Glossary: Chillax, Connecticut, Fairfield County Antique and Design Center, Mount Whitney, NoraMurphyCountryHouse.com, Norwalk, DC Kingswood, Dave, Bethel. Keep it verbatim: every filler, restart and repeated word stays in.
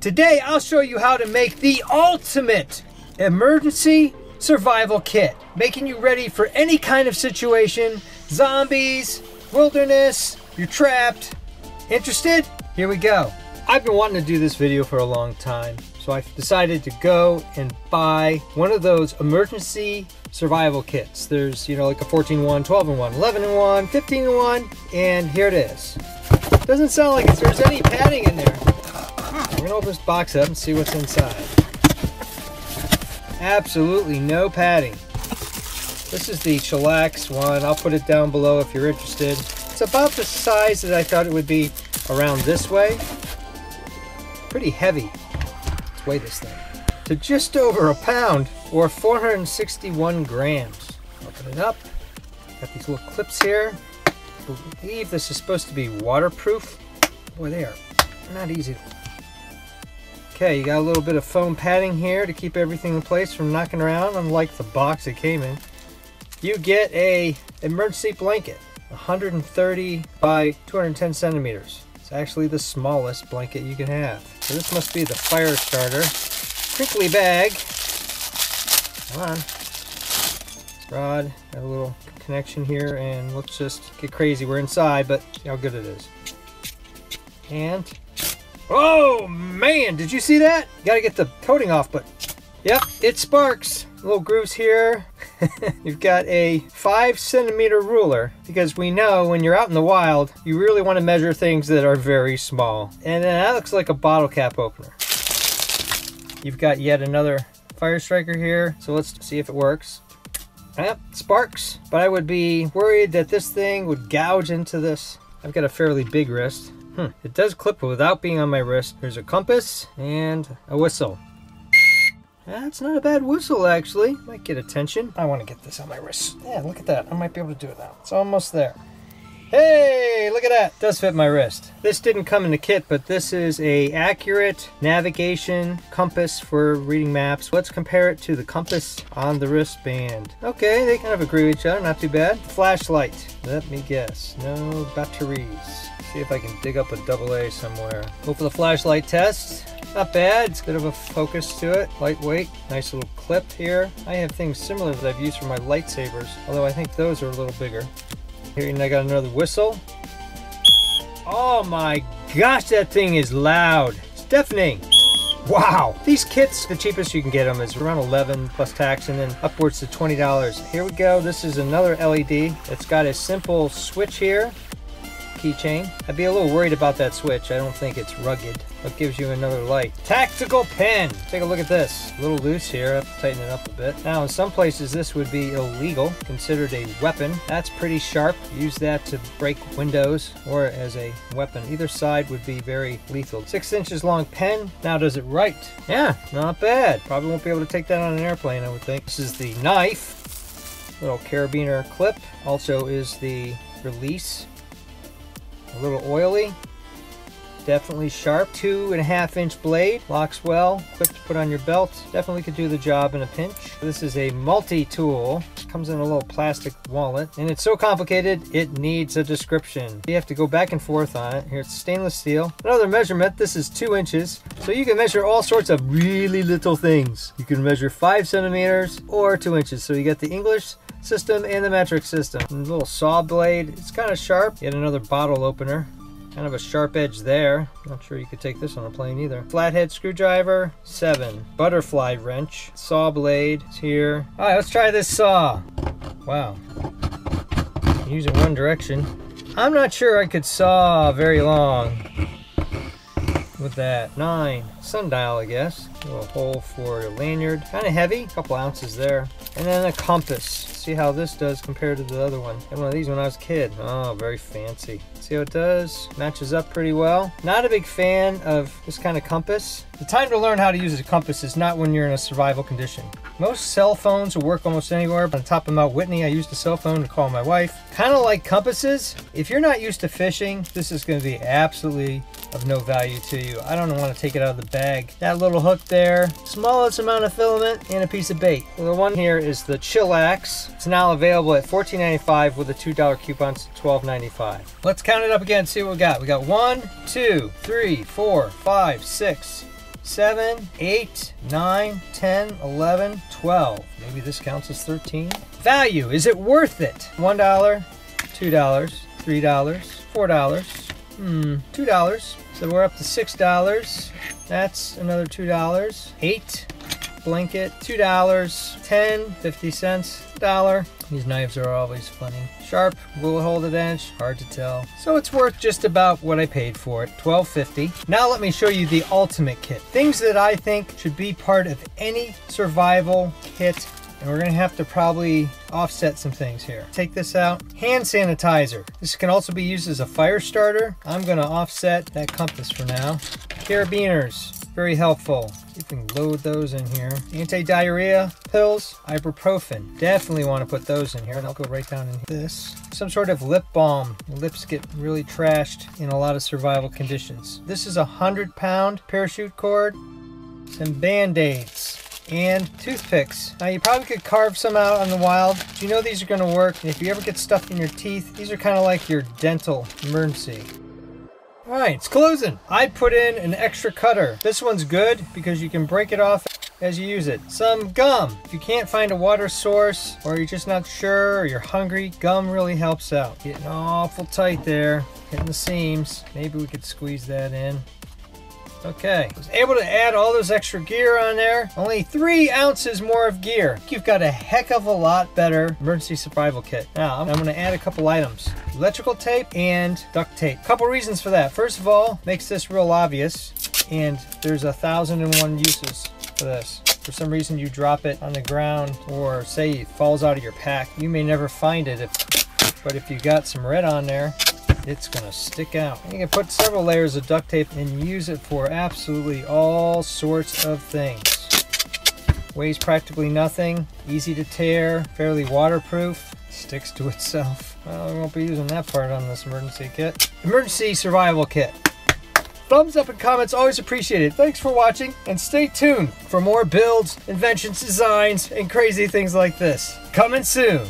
Today, I'll show you how to make the ultimate emergency survival kit, making you ready for any kind of situation, zombies, wilderness, you're trapped. Interested? Here we go. I've been wanting to do this video for a long time, so I decided to go and buy one of those emergency survival kits. There's, you know, like a fourteen in one, twelve in one, eleven in one, fifteen in one, and here it is. Doesn't sound like it's, there's any padding in there. We're gonna open this box up and see what's inside. Absolutely no padding. This is the Chillax one. I'll put it down below if you're interested. It's about the size that I thought it would be, around this way. Pretty heavy. Let's weigh this thing. To just over a pound, or four hundred sixty-one grams. Open it up. Got these little clips here. I believe this is supposed to be waterproof. Boy, they are not easy to. Okay, you got a little bit of foam padding here to keep everything in place from knocking around, unlike the box it came in. You get a emergency blanket, one hundred thirty by two hundred ten centimeters. It's actually the smallest blanket you can have. So this must be the fire starter. Crinkly bag. Come on. Rod, got a little connection here, and let's just get crazy. We're inside, but see how good it is. And oh man, did you see that? You gotta get the coating off, but yep, it sparks. Little grooves here. You've got a five centimeter ruler because we know when you're out in the wild, you really want to measure things that are very small. And then that looks like a bottle cap opener. You've got yet another fire striker here. So let's see if it works. Yep, sparks. But I would be worried that this thing would gouge into this. I've got a fairly big wrist. Hmm. It does clip without being on my wrist. There's a compass and a whistle. That's not a bad whistle, actually. Might get attention. I want to get this on my wrist. Yeah, look at that. I might be able to do it now. It's almost there. Hey, look at that. Does fit my wrist. This didn't come in the kit, but this is a accurate navigation compass for reading maps. Let's compare it to the compass on the wristband. Okay, they kind of agree with each other. Not too bad. Flashlight. Let me guess. No batteries. See if I can dig up a double A somewhere. Go for the flashlight test. Not bad, it's a bit of a focus to it. Lightweight, nice little clip here. I have things similar that I've used for my lightsabers, although I think those are a little bigger. Here, and I got another whistle. Oh my gosh, that thing is loud. It's deafening. Wow, these kits, the cheapest you can get them is around eleven plus tax and then upwards to twenty dollars. Here we go, this is another L E D. It's got a simple switch here. Keychain. I'd be a little worried about that switch. I don't think it's rugged. It gives you another light. Tactical pen. Take a look at this. A little loose here. I have to tighten it up a bit. Now in some places this would be illegal, considered a weapon. That's pretty sharp. Use that to break windows or as a weapon. Either side would be very lethal. Six inches long pen. Now does it right. Yeah, not bad. Probably won't be able to take that on an airplane, I would think. This is the knife. Little carabiner clip. Also is the release. A little oily, definitely sharp. Two and a half inch blade, locks well, quick to put on your belt. Definitely could do the job in a pinch. This is a multi-tool. Comes in a little plastic wallet, and it's so complicated it needs a description. You have to go back and forth on it. Here, it's stainless steel. Another measurement, this is two inches. So you can measure all sorts of really little things. You can measure five centimeters or two inches. So you got the English system and the metric system. And a little saw blade, it's kind of sharp. Yet another bottle opener. Kind of a sharp edge there. Not sure you could take this on a plane either. Flathead screwdriver, seven. Butterfly wrench, saw blade is here. All right, let's try this saw. Wow. Use it one direction. I'm not sure I could saw very long with that. Nine. Sundial, I guess. A little hole for a lanyard. Kind of heavy, a couple ounces there. And then a compass. See how this does compared to the other one. I had one of these when I was a kid. Oh, very fancy. See how it does? Matches up pretty well. Not a big fan of this kind of compass. The time to learn how to use a compass is not when you're in a survival condition. Most cell phones will work almost anywhere, but on top of Mount Whitney, I used a cell phone to call my wife. Kind of like compasses. If you're not used to fishing, this is going to be absolutely of no value to you. I don't want to take it out of the bag. That little hook there, smallest amount of filament and a piece of bait. Well, the one here is the Chillax. It's now available at fourteen ninety-five with a two dollar coupon to twelve ninety-five. Let's count it up again, see what we got. We got one, two, three, four, five, six, seven, eight, nine, ten, eleven, twelve. Maybe this counts as thirteen. Value, is it worth it? one dollar, two dollars, three dollars, four dollars, hmm, two dollars. So we're up to six dollars. That's another two dollars. Eight, blanket, two dollars, ten, fifty cents, dollar. These knives are always funny. Sharp, will hold an edge, hard to tell. So it's worth just about what I paid for it, twelve fifty. Now let me show you the ultimate kit. Things that I think should be part of any survival kit. And we're gonna have to probably offset some things here. Take this out. Hand sanitizer. This can also be used as a fire starter. I'm gonna offset that compass for now. Carabiners, very helpful. You can load those in here. Anti-diarrhea pills, ibuprofen. Definitely want to put those in here, and I'll go right down in this. Some sort of lip balm. Lips get really trashed in a lot of survival conditions. This is a hundred pound parachute cord. Some band-aids. And toothpicks. Now you probably could carve some out on the wild, but you know these are going to work. And if you ever get stuff in your teeth, these are kind of like your dental emergency. All right, it's closing. I put in an extra cutter. This one's good because you can break it off as you use it. Some gum. If you can't find a water source, or you're just not sure, or you're hungry, gum really helps out. Getting awful tight there, hitting the seams. Maybe we could squeeze that in. Okay, I was able to add all those extra gear on there. Only three ounces more of gear. You've got a heck of a lot better emergency survival kit. Now, I'm gonna add a couple items. Electrical tape and duct tape. Couple reasons for that. First of all, makes this real obvious, and there's a thousand and one uses for this. For some reason, you drop it on the ground, or say it falls out of your pack. You may never find it, if, but if you got some red on there, it's gonna stick out. And you can put several layers of duct tape and use it for absolutely all sorts of things. Weighs practically nothing, easy to tear, fairly waterproof, sticks to itself. Well, we won't be using that part on this emergency kit. Emergency survival kit. Thumbs up and comments, always appreciated. Thanks for watching, and stay tuned for more builds, inventions, designs, and crazy things like this. Coming soon.